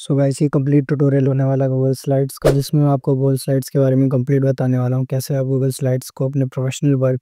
सो guys ये complete tutorial होने वाला गूगल स्लाइड्स का, जिसमें मैं आपको गूगल स्लाइड्स के बारे में कंप्लीट बताने वाला हूँ कैसे आप गूगल स्लाइड्स को अपने प्रोफेशनल वर्क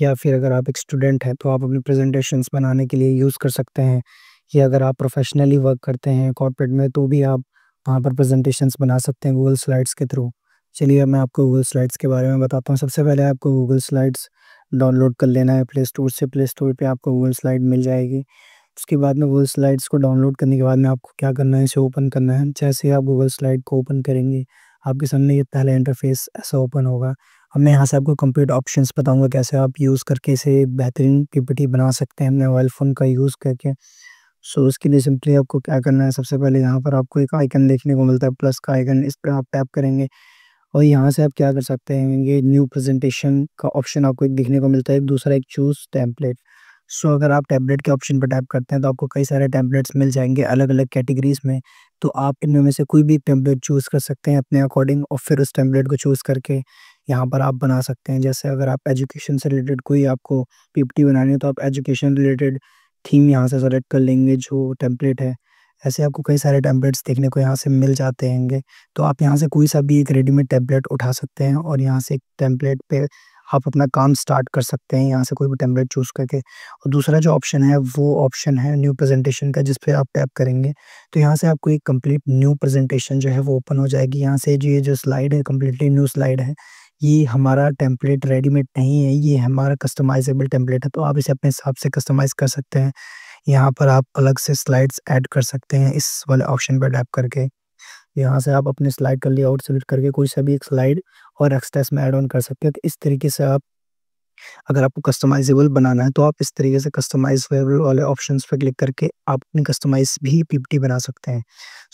या फिर अगर आप एक स्टूडेंट हैं तो आप अपने प्रेजेंटेशंस बनाने के लिए यूज़ कर सकते हैं, या अगर आप प्रोफेशनली वर्क करते हैं कॉर्पोरेट में तो भी आप वहाँ पर प्रेजेंटेशंस बना सकते हैं गूगल स्लाइड्स के थ्रू। चलिए मैं आपको गूगल स्लाइड्स के बारे में बताता हूँ। सबसे पहले आपको गूगल स्लाइड्स डाउनलोड कर लेना है प्ले स्टोर से, प्ले स्टोर पर आपको गूगल स्लाइड मिल जाएगी। उसके बाद में गूगल स्लाइड्स को डाउनलोड करने के बाद में आपको क्या करना है, इसे ओपन करना है। जैसे ही आप गूगल स्लाइड को ओपन करेंगे आपके सामने ये पहला इंटरफेस ऐसा ओपन होगा। अब मैं यहाँ से आपको कंप्लीट ऑप्शंस बताऊंगा कैसे आप यूज़ करके इसे बेहतरीन पीपीटी बना सकते हैं अपने मोबाइल फ़ोन का यूज़ करके। सो उसके लिए सिंपली आपको क्या करना है, सबसे पहले यहाँ पर आपको एक आइकन देखने को मिलता है प्लस का आइकन, इस पर आप टैप करेंगे और यहाँ से आप क्या कर सकते हैं, ये न्यू प्रेजेंटेशन का ऑप्शन आपको एक देखने को मिलता है, दूसरा एक चूज़ टेम्पलेट। सो अगर आप टैबलेट के ऑप्शन पर टैप करते हैं तो आपको कई सारे टैबलेट्स मिल जाएंगे अलग अलग कैटेगरीज़ में, तो आप इनमें में से कोई भी टैबलेट चूज़ कर सकते हैं अपने अकॉर्डिंग और फिर उस टैबलेट को चूज़ करके यहाँ पर आप बना सकते हैं। जैसे अगर आप एजुकेशन से रिलेटेड कोई आपको पीपीटी बनानी है तो आप एजुकेशन रिलेटेड थीम यहाँ से सेलेक्ट कर लेंगे जो टैबलेट है। ऐसे आपको कई सारे टैबलेट्स देखने को यहाँ से मिल जाते हैं, तो आप यहाँ से कोई सा भी एक रेडीमेड टैबलेट उठा सकते हैं और यहाँ से एक टैबलेट पर आप अपना काम स्टार्ट कर सकते हैं यहाँ से कोई भी टेम्पलेट चूज़ करके। और दूसरा जो ऑप्शन है वो ऑप्शन है न्यू प्रेजेंटेशन का, जिस पे आप टैप करेंगे तो यहाँ से आपको एक कंप्लीट न्यू प्रेजेंटेशन जो है वो ओपन हो जाएगी। यहाँ से जो ये जो स्लाइड है कम्प्लीटली न्यू स्लाइड है, ये हमारा टेम्पलेट रेडीमेड नहीं है, ये हमारा कस्टमाइजेबल टेम्पलेट है, तो आप इसे अपने हिसाब से कस्टमाइज़ कर सकते हैं। यहाँ पर आप अलग से स्लाइड्स ऐड कर सकते हैं इस वाले ऑप्शन पर टैप करके। यहाँ से आप अपने स्लाइड का लेआउट सेलेक्ट करके कोई सा भी एक स्लाइड और एक्स्ट्रास में ऐड ऑन कर सकते हैं। तो इस तरीके से आप अगर आपको कस्टमाइजेबल बनाना है तो आप इस तरीके से कस्टमाइजेबल वाले ऑप्शंस पर क्लिक करके आप अपनी कस्टमाइज भी पीपीटी बना सकते हैं।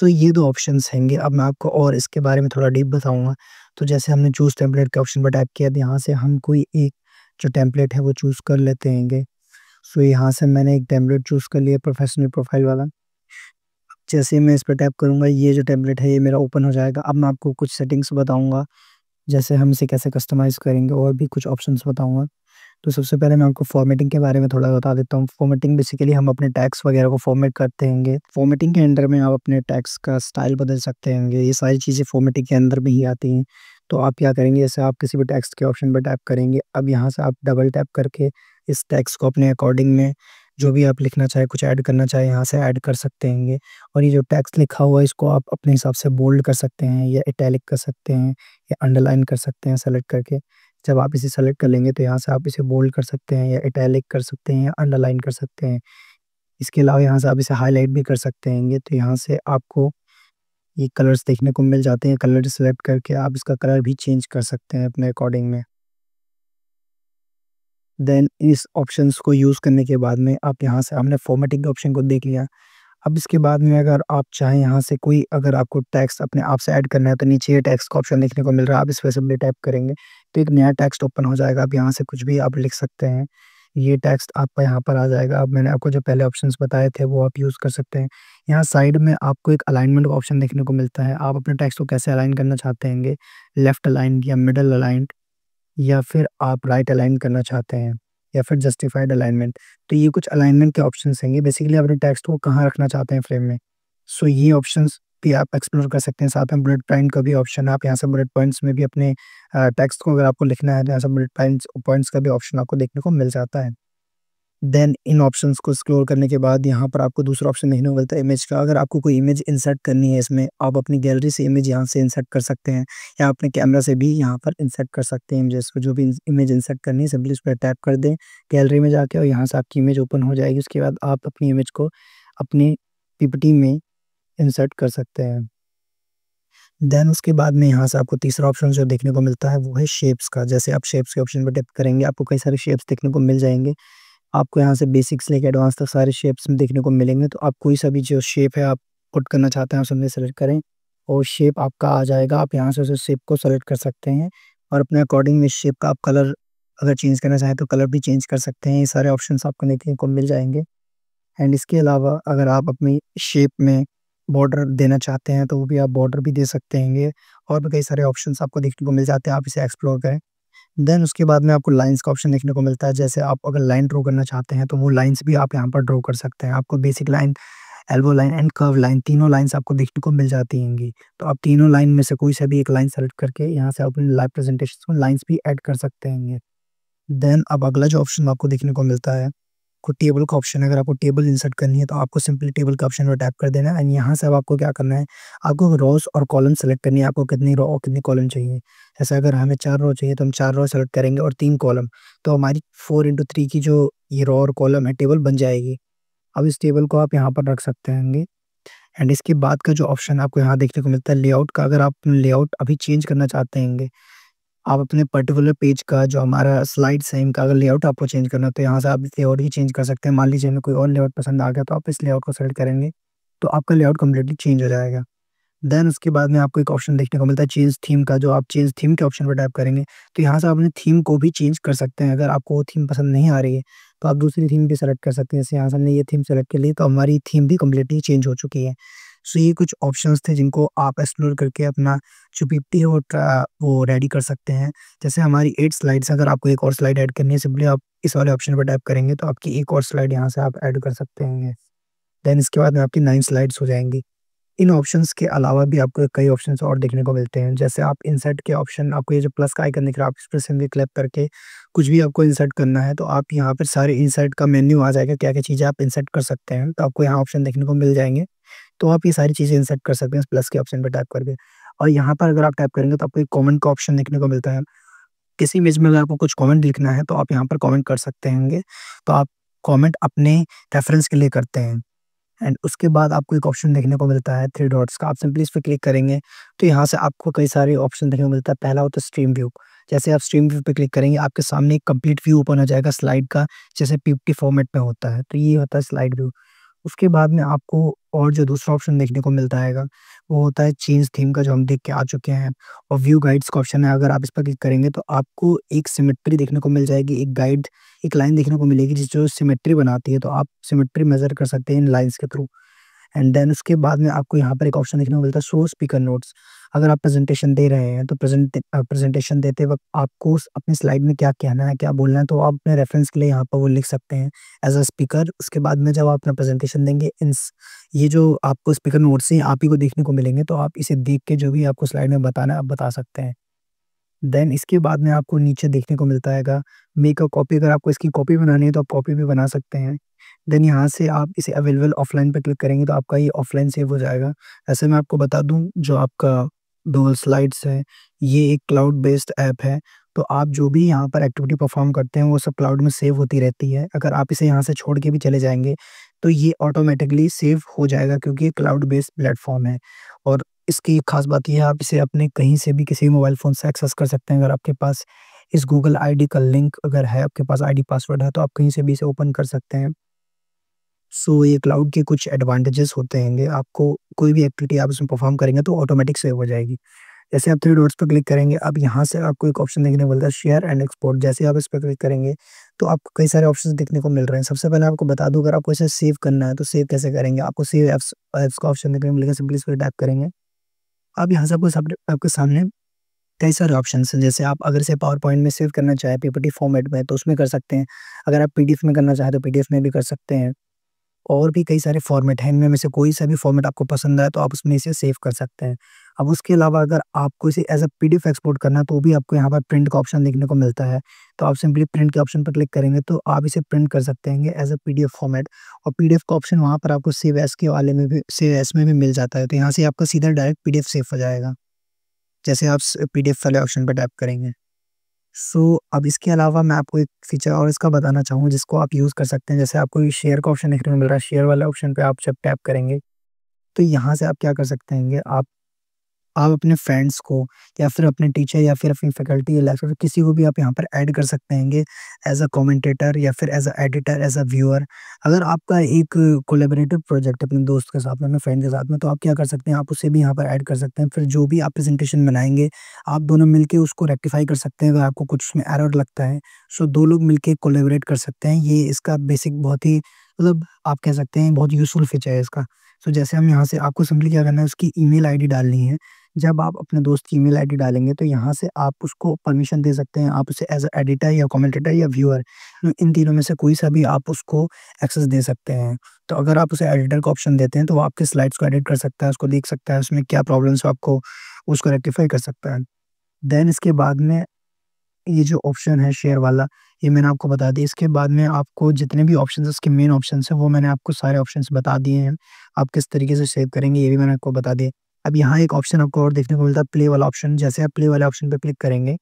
सो ये दो ऑप्शंस हैंगे। अब मैं आपको और इसके बारे में थोड़ा डीप बताऊँगा। तो जैसे हमने चूज़ टेम्पलेट के ऑप्शन पर टैप किया, यहाँ से हम कोई एक जो टेम्पलेट है वो चूज़ कर लेते हैंगे। सो यहाँ से मैंने एक टेम्पलेट चूज़ कर लिया प्रोफेशनल प्रोफाइल वाला। जैसे मैं इस पर टैप करूँगा ये जो टेम्पलेट है ये मेरा ओपन हो जाएगा। अब मैं आपको कुछ सेटिंग्स बताऊँगा जैसे हम इसे कैसे कस्टमाइज़ करेंगे और भी कुछ ऑप्शंस बताऊँगा। तो सबसे पहले मैं आपको फॉर्मेटिंग के बारे में थोड़ा बता देता हूँ। फॉर्मेटिंग बेसिकली हम अपने टैक्स वगैरह को फॉर्मेट करते हैंगे। फॉर्मेटिंग के अंदर में आप अपने टैक्स का स्टाइल बदल सकते हैंगे, ये सारी चीज़ें फॉर्मेटिंग के अंदर में ही आती हैं। तो आप क्या करेंगे, जैसे आप किसी भी टैक्स के ऑप्शन पर टैप करेंगे, अब यहाँ से आप डबल टैप करके इस टैक्स को अपने अकॉर्डिंग में जो भी आप लिखना चाहे कुछ ऐड करना चाहे यहाँ से ऐड कर सकते हैंगे। और ये जो टेक्स्ट लिखा हुआ है इसको आप अपने हिसाब से बोल्ड कर सकते हैं या इटैलिक कर सकते हैं या अंडरलाइन कर सकते हैं सेलेक्ट करके। जब आप इसे सेलेक्ट कर लेंगे तो यहाँ से आप इसे बोल्ड कर सकते हैं या इटैलिक कर सकते हैं या अंडरलाइन कर सकते हैं। इसके अलावा यहाँ से आप इसे हाईलाइट भी कर सकते हैंगे। तो यहाँ से आपको ये कलर्स देखने को मिल जाते हैं, कलर सेलेक्ट करके आप इसका कलर भी चेंज कर सकते हैं अपने अकॉर्डिंग में। देन इस ऑप्शंस को यूज़ करने के बाद में आप यहाँ से हमने फॉर्मेटिंग के ऑप्शन को देख लिया। अब इसके बाद में अगर आप चाहें यहाँ से कोई अगर आपको टेक्स्ट अपने आप से ऐड करना है तो नीचे ये टेक्स्ट का ऑप्शन देखने को मिल रहा है, आप इस पर सिंपली टैप करेंगे तो एक नया टेक्स्ट ओपन हो जाएगा। अब यहाँ से कुछ भी आप लिख सकते हैं, ये टेक्स्ट आपका यहाँ पर आ जाएगा। अब मैंने आपको जो पहले ऑप्शंस बताए थे वो आप यूज़ कर सकते हैं। यहाँ साइड में आपको एक अलाइनमेंट का ऑप्शन देखने को मिलता है, आप अपने टेक्स्ट को कैसे अलाइन करना चाहते हैंगे, लेफ्ट अलाइन या मिडल अलाइन या फिर आप राइट अलाइन करना चाहते हैं या फिर जस्टिफाइड अलाइनमेंट। तो ये कुछ अलाइनमेंट के ऑप्शंस हैंगे, बेसिकली अपने टेक्स्ट को कहाँ रखना चाहते हैं फ्रेम में। सो ये ऑप्शंस भी आप एक्सप्लोर कर सकते हैं। साथ में बुलेट पॉइंट का भी ऑप्शन है, आप यहाँ से बुलेट पॉइंट्स में भी अपने टेक्स्ट को अगर आपको लिखना है तो यहाँ से बुलेट पॉइंट्स का भी ऑप्शन आपको देखने को मिल जाता है। देन इन ऑप्शंस को एक्सप्लोर करने के बाद यहाँ पर आपको दूसरा ऑप्शन देखने को मिलता है इमेज का। अगर आपको कोई इमेज इंसर्ट करनी है इसमें आप अपनी गैलरी से इमेज यहाँ से इंसर्ट कर सकते हैं या अपने कैमरा से भी यहाँ पर इंसर्ट कर सकते हैं। जैसे जो भी इमेज इंसर्ट करनी है सिंपली उस पर टैप कर दें गैलरी में जाके और यहाँ से आपकी इमेज ओपन हो जाएगी। उसके बाद आप अपनी इमेज को अपने पीपीटी में इंसर्ट कर सकते हैं। देन उसके बाद में यहाँ से आपको तीसरा ऑप्शन जो देखने को मिलता है वो है शेप्स का। जैसे आप शेप्स के ऑप्शन पर टैप करेंगे आपको कई सारे शेप्स देखने को मिल जाएंगे, आपको यहाँ से बेसिक्स लेके एडवांस तक सारे शेप्स में देखने को मिलेंगे। तो आप कोई सा भी जो शेप है आप पुट करना चाहते हैं आप सबने सेलेक्ट करें और शेप आपका आ जाएगा। आप यहाँ से उस शेप को सेलेक्ट कर सकते हैं और अपने अकॉर्डिंग में शेप का आप कलर अगर चेंज करना चाहें तो कलर भी चेंज कर सकते हैं। ये सारे ऑप्शंस आपको देखने को मिल जाएंगे। एंड इसके अलावा अगर आप अपनी शेप में बॉर्डर देना चाहते हैं तो वो भी आप बॉर्डर भी दे सकते हैं और भी कई सारे ऑप्शंस आपको देखने को मिल जाते हैं, आप इसे एक्सप्लोर करें। देन उसके बाद में आपको लाइंस का ऑप्शन देखने को मिलता है। जैसे आप अगर लाइन ड्रॉ करना चाहते हैं तो वो लाइंस भी आप यहाँ पर ड्रॉ कर सकते हैं। आपको basic line elbow line and curve line, तीनों लाइंस आपको देखने को मिल जाती होंगी। तो आप तीनों लाइन में से कोई सा भी एक लाइन सेलेक्ट करके यहाँ से अपने लाइव प्रेजेंटेशन में लाइंस भी ऐड कर सकते हैं। देन अब अगला जो ऑप्शन आपको देखने को मिलता है आपको टेबल का ऑप्शन है। अगर आपको टेबल इंसर्ट करनी है तो आपको सिंपली टेबल का ऑप्शन पर टैप कर देना है एंड यहाँ से अब आपको क्या करना है, आपको रोज और कॉलम सेलेक्ट करनी है। आपको कितनी रो और कितनी कॉलम चाहिए, जैसे अगर हमें 4 रो चाहिए तो हम 4 रो सेलेक्ट करेंगे और 3 कॉलम, तो हमारी 4x3 की जो ये रो और कॉलम है टेबल बन जाएगी। अब इस टेबल को आप यहाँ पर रख सकते होंगे। एंड इसके बाद का जो ऑप्शन आपको यहाँ देखने को मिलता है लेआउट का। अगर आप लेआउट अभी चेंज करना चाहते होंगे, आप अपने पर्टिकुलर पेज का जो हमारा स्लाइड्स है इनका अगर लेआउट आपको चेंज करना है तो यहाँ से आप लेआउट ही चेंज कर सकते हैं। मान लीजिए हमें कोई और लेआउट पसंद आ गया तो आप इस लेआउट को सेलेक्ट करेंगे तो आपका लेआउट कम्प्लीटली चेंज हो जाएगा। देन उसके बाद में आपको एक ऑप्शन देखने को मिलता है चेंज थीम का। जो आप चेंज थीम के ऑप्शन पर टाइप करेंगे तो यहाँ से आप अपने थीम को भी चेंज कर सकते हैं। अगर आपको वो थीम पसंद नहीं आ रही है तो आप दूसरी थीम भी सेलेक्ट कर सकते हैं। जैसे यहाँ से हमने ये थीम सेलेक्ट कर ली तो हमारी थीम भी कम्प्लीटली चेंज हो चुकी है। सो ये कुछ ऑप्शंस थे जिनको आप एक्सप्लोर करके अपना जो पीपीटी है वो रेडी कर सकते हैं। जैसे हमारी 8 स्लाइड्स, अगर आपको एक और स्लाइड ऐड करनी है सिंपली आप इस वाले ऑप्शन पर टाइप करेंगे तो आपकी एक और स्लाइड यहाँ से आप ऐड कर सकते हैं। देन इसके बाद में आपकी 9 स्लाइड्स हो जाएंगी। इन ऑप्शंस के अलावा भी आपको कई ऑप्शंस और देखने को मिलते हैं। जैसे आप इंसर्ट के ऑप्शन, आपको ये जो प्लस का आइकन दिख रहा है, आप इस पर सिंपली क्लिक करके कुछ भी आपको इंसर्ट करना है तो आप यहाँ पर सारे इंसर्ट का मेन्यू आ जाएगा, क्या क्या चीज़ें आप इंसर्ट कर सकते हैं। तो आपको यहाँ ऑप्शन देखने को मिल जाएंगे तो आप ये सारी चीज़ें इंसर्ट कर सकते हैं इस प्लस के ऑप्शन पर टाइप करके। और यहाँ पर अगर आप टाइप करेंगे तो आपको एक कॉमेंट का ऑप्शन देखने को मिलता है। किसी इमेज में अगर आपको कुछ कॉमेंट लिखना है तो आप यहाँ पर कॉमेंट कर सकते होंगे। तो आप कॉमेंट अपने रेफरेंस के लिए करते हैं। एंड उसके बाद आपको एक ऑप्शन देखने को मिलता है 3 डॉट्स का। आप सिंपली इस पर क्लिक करेंगे तो यहाँ से आपको कई सारे ऑप्शन देखने को मिलता है। पहला होता है स्ट्रीम व्यू। जैसे आप स्ट्रीम व्यू पे क्लिक करेंगे आपके सामने एक कंप्लीट व्यू ओपन हो जाएगा स्लाइड का, जैसे पीपीटी फॉर्मेट में होता है। तो ये होता है स्लाइड व्यू। उसके बाद में आपको और जो दूसरा ऑप्शन देखने को मिलता है वो होता है चेंज थीम का, जो हम देख के आ चुके हैं। और व्यू गाइड्स का ऑप्शन है, अगर आप इस पर क्लिक करेंगे तो आपको एक सिमेट्री देखने को मिल जाएगी, एक गाइड, एक लाइन देखने को मिलेगी जिस जो सिमेट्री बनाती है। तो आप सिमेट्री मेजर कर सकते हैं इन लाइंस के थ्रू। एंड देन उसके बाद में आपको यहाँ पर एक ऑप्शन देखने को मिलता है शो स्पीकर नोट्स। अगर आप प्रेजेंटेशन दे रहे हैं तो प्रेजेंटेशन देते वक्त आपको अपने स्लाइड में क्या कहना है, क्या बोलना है, तो आप अपने रेफरेंस के लिए यहाँ पर वो लिख सकते हैं एज अ स्पीकर। उसके बाद में जब आप अपना प्रेजेंटेशन देंगे ये जो आपको स्पीकर नोट्स हैं आप ही को देखने को मिलेंगे, तो आप इसे देख के जो भी आपको स्लाइड में बताना है आप बता सकते हैं। देन इसके बाद में आपको नीचे देखने को मिलता है मेक अ कॉपी। अगर आपको इसकी कॉपी बनानी है तो आप कॉपी भी बना सकते हैं। देन यहाँ से आप इसे अवेलेबल ऑफलाइन पर क्लिक करेंगे तो आपका ये ऑफलाइन सेव हो जाएगा। ऐसे मैं आपको बता दूँ जो आपका गूगल स्लाइड्स है ये एक क्लाउड बेस्ड ऐप है, तो आप जो भी यहाँ पर एक्टिविटी परफॉर्म करते हैं वो सब क्लाउड में सेव होती रहती है। अगर आप इसे यहाँ से छोड़ के भी चले जाएंगे तो ये ऑटोमेटिकली सेव हो जाएगा क्योंकि ये क्लाउड बेस्ड प्लेटफॉर्म है। और इसकी खास बात यह है आप इसे अपने कहीं से भी किसी मोबाइल फ़ोन से एक्सेस कर सकते हैं। अगर आपके पास इस गूगल आईडी का लिंक अगर है, आपके पास आईडी पासवर्ड है, तो आप कहीं से भी इसे ओपन कर सकते हैं। सो ये क्लाउड के कुछ एडवांटेजेस होते हैं। आपको कोई भी एक्टिविटी आप इसमें परफॉर्म करेंगे तो ऑटोमेटिक सेव हो जाएगी। जैसे आप 3 डॉट्स पर क्लिक करेंगे अब यहाँ से आपको एक ऑप्शन देखने को मिलता है शेयर एंड एक्सपोर्ट। जैसे आप इस पर क्लिक करेंगे तो आपको कई सारे ऑप्शंस देखने को मिल रहे हैं। सबसे पहले आपको बता दूं अगर आपको इसे सेव करना है तो सेव कैसे करेंगे, आपको सेव एप्स का ऑप्शन देखने को मिलेगा। सिंपली इस पर टैप करेंगे अब यहाँ से आपके सामने कई सारे ऑप्शंस हैं। जैसे आप अगर इसे पावर पॉइंट में सेव करना चाहें पीपीटी फॉर्मेट में तो उसमें कर सकते हैं। अगर आप पीडीएफ में करना चाहें तो पीडीएफ में भी कर सकते हैं। और भी कई सारे फॉर्मेट हैं, इनमें से कोई सा भी फॉर्मेट आपको पसंद आए तो आप उसमें इसे सेव कर सकते हैं। अब उसके अलावा अगर आपको इसे एज अ पीडीएफ एक्सपोर्ट करना है तो भी आपको यहाँ पर प्रिंट का ऑप्शन देखने को मिलता है। तो आप सिंपली प्रिंट के ऑप्शन पर क्लिक करेंगे तो आप इसे प्रिंट कर सकते हैं एज अ पीडीएफ फॉर्मेट। और पीडीएफ का ऑप्शन वहाँ पर आपको सेव एस के वाले में भी, सेव एस में भी मिल जाता है। तो यहाँ से आपका सीधा डायरेक्ट पीडीएफ सेव हो जाएगा जैसे आप पीडीएफ वाले ऑप्शन पर टैप करेंगे। सो अब इसके अलावा मैं आपको एक फीचर और इसका बताना चाहूँ जिसको आप यूज़ कर सकते हैं। जैसे आपको शेयर का ऑप्शन देखने को मिल रहा है, शेयर वाले ऑप्शन पे आप जब टैप करेंगे तो यहाँ से आप क्या कर सकते हैं, आप अपने फ्रेंड्स को या फिर अपने टीचर या फिर अपनी फैकल्टी या लेक्चर किसी को भी आप यहाँ पर ऐड कर सकते हैं एज अ कमेंटेटर या फिर as a editor, as a viewer. अगर आपका एक कोलेबरेटिव प्रोजेक्ट अपने दोस्त के साथ में, अपने फ्रेंड के साथ में, तो आप क्या कर सकते हैं, आप उसे भी यहाँ पर ऐड कर सकते हैं। फिर जो भी आप प्रेजेंटेशन बनाएंगे आप दोनों मिलकर उसको रेक्टिफाई कर सकते हैं अगर आपको कुछ उसमें एरर लगता है। सो 2 लोग मिलकर कोलेबरेट कर सकते हैं। ये इसका बेसिक बहुत ही मतलब आप कह सकते हैं बहुत यूजफुल फीचर है इसका। सो जैसे हम यहाँ से आपको सिंपली क्या करना है, उसकी ईमेल आईडी डालनी है जब आप अपने दोस्त की ईमेल आईडी डालेंगे तो यहाँ से आप उसको परमिशन दे सकते हैं, आप उसे एज अ एडिटर या कमेंटेटर या व्यूअर, इन तीनों में से कोई सा भी आप उसको एक्सेस दे सकते हैं। तो अगर आप उसे एडिटर का ऑप्शन देते हैं तो वो आपके स्लाइड्स को एडिट कर सकता है, उसको देख सकता है, उसमें क्या प्रॉब्लम्स हो आपको उसको रेक्टिफाई कर सकता है। देन इसके बाद में ये जो ऑप्शन है शेयर वाला, ये मैंने आपको बता दिया। इसके बाद में आपको जितने भी ऑप्शंस इसके मेन ऑप्शंस हैं वो मैंने आपको सारे ऑप्शंस बता दिए हैं, आप किस तरीके से सेव करेंगे ये भी मैंने आपको बता दिया। अब यहाँ एक ऑप्शन आपको और देखने को मिलता है प्ले वाला ऑप्शन। जैसे आप प्ले वाले ऑप्शन पर क्लिक करेंगे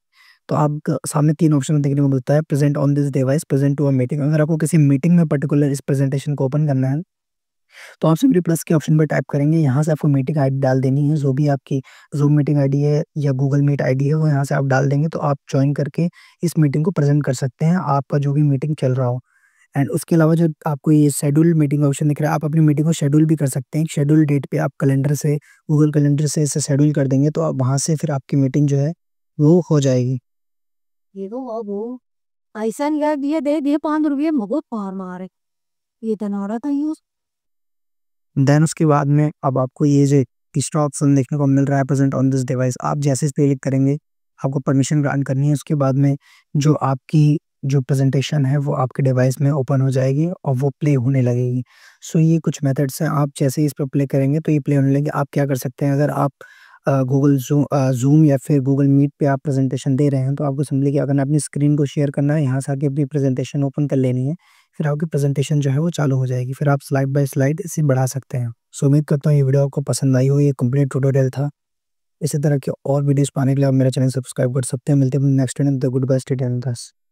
तो आपको सामने तीन ऑप्शन देखने को मिलता है, present on this device, present to a meeting. अगर आपको किसी मीटिंग में पर्टिकुलर इस प्रेजेंटेशन को ओपन करना है तो आप सिंपली प्लस के ऑप्शन पर टाइप करेंगे, यहाँ से आपको मीटिंग आईडी डाल देनी है, जो भी आपकी जूम मीटिंग आईडी है या गूगल मीट आईडी है वो यहाँ से आप डाल देंगे। तो आप ज्वाइन करके इस मीटिंग को प्रेजेंट कर सकते हैं, आपका जो भी मीटिंग चल रहा हो। एंड उसके अलावा जो आपको ये शेड्यूल मीटिंग ऑप्शन दिख रहा है, आप अपनी मीटिंग को शेड्यूल भी कर सकते हैं। शेड्यूल डेट पर आप कैलेंडर से, गूगल कैलेंडर से इसे शेड्यूल कर देंगे तो आप वहाँ से फिर आपकी मीटिंग जो है वो हो जाएगी। ऐसा दे 5 रुपये मारे ये तनारा था। देन उसके बाद में अब आपको ये जो तीसरा ऑप्शन देखने को मिल रहा है प्रेजेंट ऑन दिस डिवाइस, आप जैसे इस पर क्लिक करेंगे आपको परमिशन ग्रांट करनी है। उसके बाद में जो आपकी जो प्रेजेंटेशन है वो आपके डिवाइस में ओपन हो जाएगी और वो प्ले होने लगेगी। सो ये कुछ मेथड्स हैं, आप जैसे इस पर प्ले करेंगे तो ये प्ले होने लगेगी। आप क्या कर सकते हैं, अगर आप गूगल जूम या फिर गूगल मीट पे आप प्रेजेंटेशन दे रहे हैं तो आपको सिंपली क्या करना है, अपनी स्क्रीन को शेयर करना है, यहाँ से आके अपनी प्रेजेंटेशन ओपन कर लेनी है, फिर आपकी प्रेजेंटेशन जो है वो चालू हो जाएगी, फिर आप स्लाइड बाय स्लाइड इसे बढ़ा सकते हैं। सो उम्मीद करता हूँ ये वीडियो आपको पसंद आई हो। ये कंप्लीट ट्यूटोरियल था। इसी तरह के और वीडियोस पाने के लिए आप मेरा चैनल सब्सक्राइब कर सकते हैं। मिलते हैं नेक्स्ट वीडियो में। Good bye, stay till then.